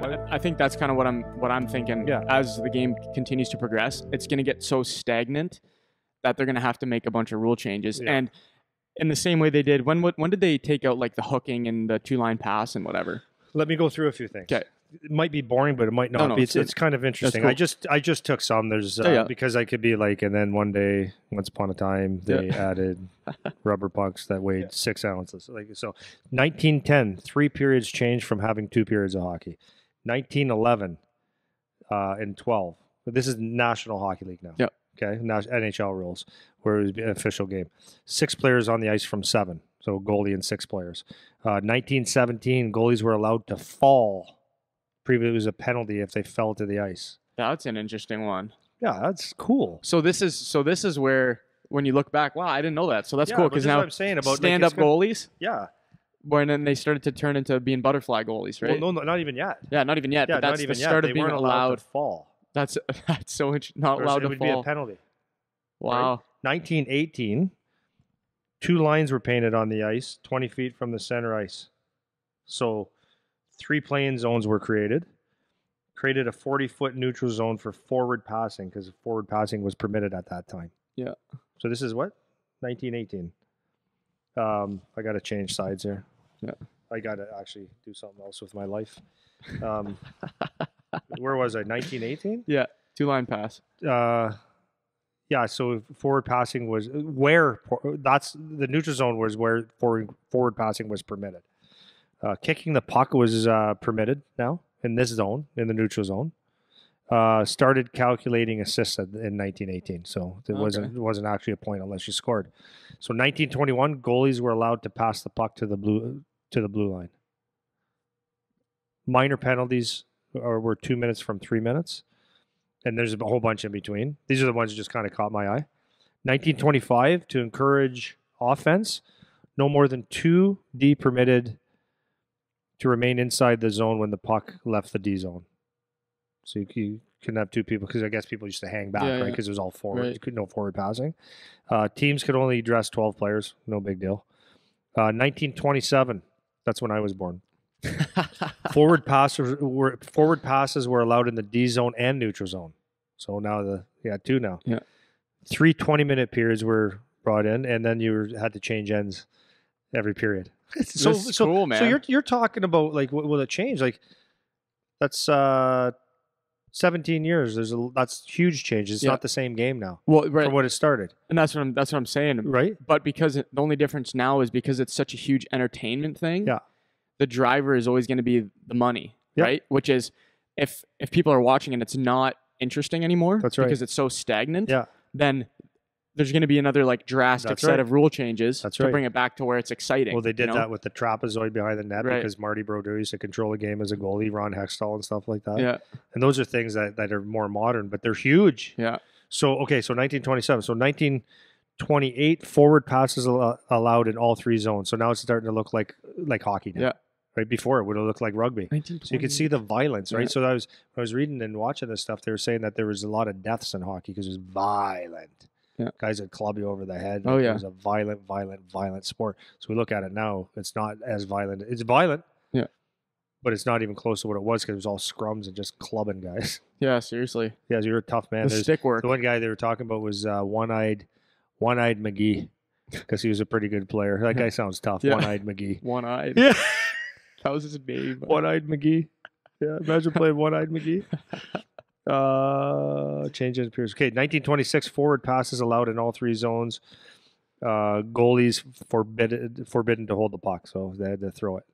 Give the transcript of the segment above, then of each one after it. I think that's kind of what I'm thinking. Yeah. As the game continues to progress, it's going to get so stagnant that they're going to have to make a bunch of rule changes. Yeah. And in the same way they did, when did they take out like the hooking and the two-line pass and whatever? Let me go through a few things. Okay. It might be boring, but it might not be. It's kind of interesting. Cool. I just took some. There's because I could be like, and then one day, once upon a time, they added rubber pucks that weighed 6 ounces. Like so, 1910, 3 periods changed from having 2 periods of hockey. 1911 and 12. But this is National Hockey League now. Yep. Okay, NHL rules, where it was an official game. 6 players on the ice from 7. So goalie and 6 players. 1917, goalies were allowed to fall. Previously, it was a penalty if they fell to the ice. That's an interesting one. Yeah, that's cool. So this is where when you look back, wow, I didn't know that. So that's cool because now stand-up goalies. Yeah. When then they started to turn into being butterfly goalies, right? Well, no, not even yet. Yeah, not even yet. Yeah, but that's the start of being allowed to fall. That's so interesting. Not allowed to fall. It would be a penalty. Wow. Right? 1918, 2 lines were painted on the ice, 20 feet from the center ice. So 3 playing zones were created a 40-foot neutral zone for forward passing because forward passing was permitted at that time. Yeah. So this is what? 1918. I got to change sides here. Yeah. I got to actually do something else with my life. Where was I? 1918? Yeah. 2-line pass. Yeah. So forward passing was where that's the neutral zone was where forward passing was permitted. Kicking the puck was permitted now in this zone, in the neutral zone. Started calculating assists in 1918, so it wasn't actually a point unless you scored. So 1921, goalies were allowed to pass the puck to the blue line. Minor penalties were 2 minutes from 3 minutes, and there's a whole bunch in between. These are the ones that just kind of caught my eye. 1925, to encourage offense, no more than 2D permitted to remain inside the zone when the puck left the D zone. So you couldn't have 2 people because I guess people used to hang back, right? Because it was all forward. Right. You could, no forward passing. Teams could only dress 12 players. No big deal. 1927. That's when I was born. forward passes were allowed in the D zone and neutral zone. So now two now. Yeah. 3 20-minute periods were brought in, and then you had to change ends every period. So cool, man. So you're talking about like will it change? Like that's 17 years. That's huge change. It's not the same game now. Well, right. From what it started. And that's what I'm saying. Right. But because the only difference now is because it's such a huge entertainment thing. Yeah. The driver is always going to be the money, right? Which is if people are watching and it's not interesting anymore. That's right. Because it's so stagnant. Yeah. Then there's going to be another like drastic set of rule changes to bring it back to where it's exciting. Well, they did that with the trapezoid behind the net because Marty Brodeur used to control a game as a goalie, Ron Hextall and stuff like that. Yeah. And those are things that are more modern, but they're huge. Yeah. So, okay, so 1927. So 1928, forward passes allowed in all 3 zones. So now it's starting to look like hockey now. Yeah. Right before it would have looked like rugby. So you could see the violence, right? Yeah. So I was reading and watching this stuff. They were saying that there was a lot of deaths in hockey because it was violent. Yeah. Guys that club you over the head. Oh, yeah. It was a violent, violent, violent sport. So we look at it now. It's not as violent. It's violent. Yeah. But it's not even close to what it was because it was all scrums and just clubbing guys. Yeah, seriously. Yeah, so you're a tough man. There's stick work. The one guy they were talking about was one-eyed McGee because he was a pretty good player. That guy sounds tough. Yeah. One-eyed McGee. One-eyed. Yeah. That was his name. One-eyed McGee. Yeah, imagine playing one-eyed McGee. Change in appearance. Okay, 1926, forward passes allowed in all 3 zones. Goalies forbidden to hold the puck, so they had to throw it.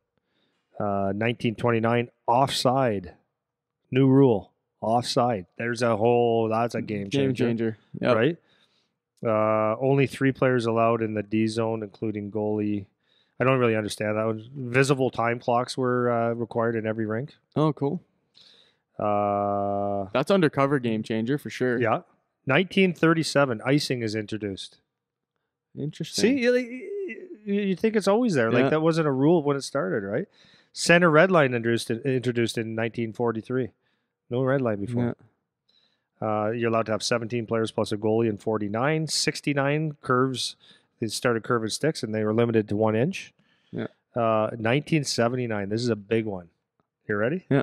1929, offside. New rule, offside. That's a game changer. Game changer, yep. Right? Only 3 players allowed in the D zone, including goalie. I don't really understand that one. Visible time clocks were required in every rink. Oh, cool. That's undercover game changer for sure. Yeah. 1937, icing is introduced. Interesting. See, you think it's always there. Yeah. Like that wasn't a rule when it started, right? Center red line introduced in 1943. No red line before. Yeah. You're allowed to have 17 players plus a goalie in 49. 69 curves. They started curving sticks and they were limited to 1 inch. Yeah. 1979. This is a big one. You ready? Yeah.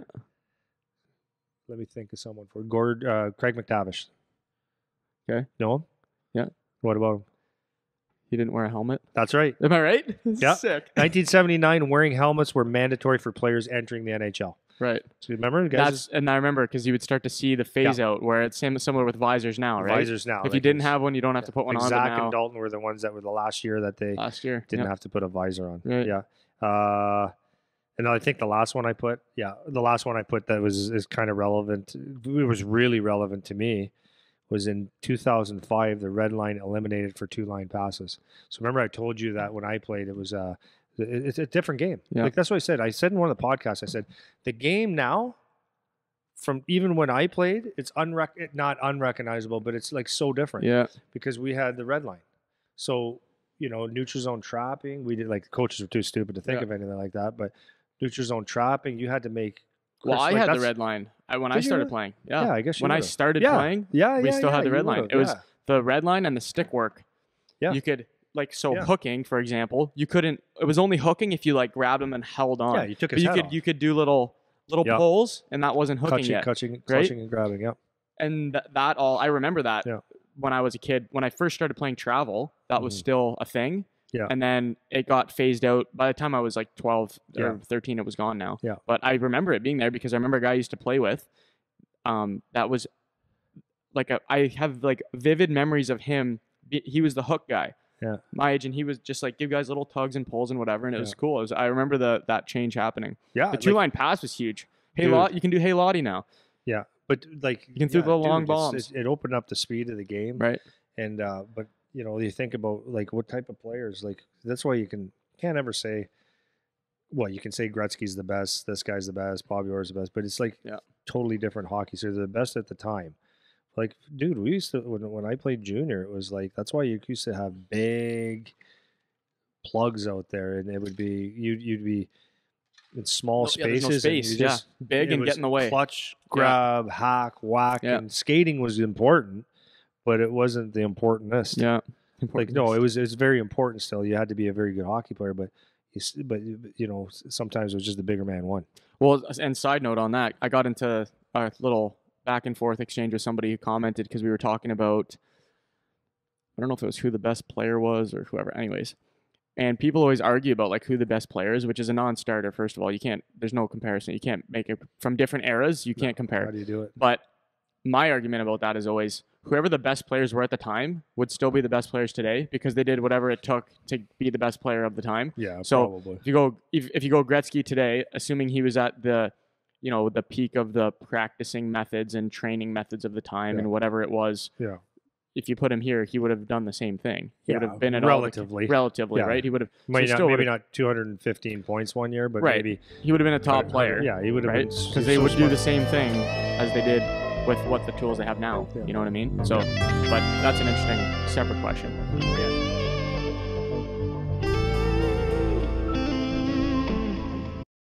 Let me think of someone for Gord. Craig McTavish. Okay. Know him? Yeah. What about him? He didn't wear a helmet. That's right. Am I right? Yeah. Sick. 1979, wearing helmets were mandatory for players entering the NHL. Right. So you remember? Guys? That's, and I remember because you would start to see the phase out where it's similar with visors now, right? Visors now. If you didn't have one, you don't have to put one on. Zach and Dalton were the ones that were the last year didn't have to put a visor on. Right. Yeah. And I think the last one I put, that is kind of relevant. It was really relevant to me. Was in 2005, the red line eliminated for two-line passes. So remember I told you that when I played, it was it's a different game. Yeah. Like that's what I said. I said in one of the podcasts, I said, the game now, from even when I played, it's not unrecognizable, but it's like so different. Yeah. Because we had the red line. So, you know, neutral zone trapping, we did like coaches were too stupid to think of anything like that, but neutral zone trapping, you had to make I had the red line when I started playing. Yeah, I guess you I started playing, we still had the red line. It was the red line and the stick work. Yeah. You could, like, hooking, for example, you couldn't, it was only hooking if you, like, grabbed him and held on. Yeah, you took his head off. You could do little pulls, and that wasn't hooking yet. Clutching and grabbing, yeah. And that all, I remember that when I was a kid. When I first started playing travel, that was still a thing. Yeah. And then it got phased out. By the time I was like 12 or 13, it was gone now. Yeah. But I remember it being there because I remember a guy I used to play with. That was like, I have like vivid memories of him. He was the hook guy. Yeah. My age. And he was just like, give guys little tugs and pulls and whatever. And it was cool. I remember that change happening. Yeah. The two-line pass was huge. Hey, you can do Hey Lottie now. Yeah. But like, you can throw the long bombs. It opened up the speed of the game. Right. And, but, you know, you think about like what type of players, like that's why you can't ever say, well, you can say Gretzky's the best, this guy's the best, Bobby Orr's the best, but it's like totally different hockey. So they're the best at the time. Like, dude, we used to, when I played junior, it was like, that's why you used to have big plugs out there and it would be, you'd be in small spaces. Yeah, no space, and just, big and get in the way. Clutch, grab, hack, whack, and skating was important. But it wasn't the importantest. Yeah, like no, it was very important still. You had to be a very good hockey player, but you know sometimes it was just the bigger man won. Well, and side note on that, I got into a little back and forth exchange with somebody who commented because we were talking about I don't know if it was who the best player was or whoever. Anyways, and people always argue about like who the best player is, which is a non-starter. First of all, you can't. There's no comparison. You can't make it from different eras. You can't compare. How do you do it? But my argument about that is always, whoever the best players were at the time would still be the best players today because they did whatever it took to be the best player of the time. Yeah, so probably. If you go Gretzky today, assuming he was at the, you know, the peak of the practicing methods and training methods of the time and whatever it was. Yeah. If you put him here, he would have done the same thing. He would have been at relatively, right? He would have maybe not 215 points one year, but maybe he would have been a top player. Yeah, he would have been because they would do the same thing as they did with what the tools they have now, you know what I mean? So, but that's an interesting separate question.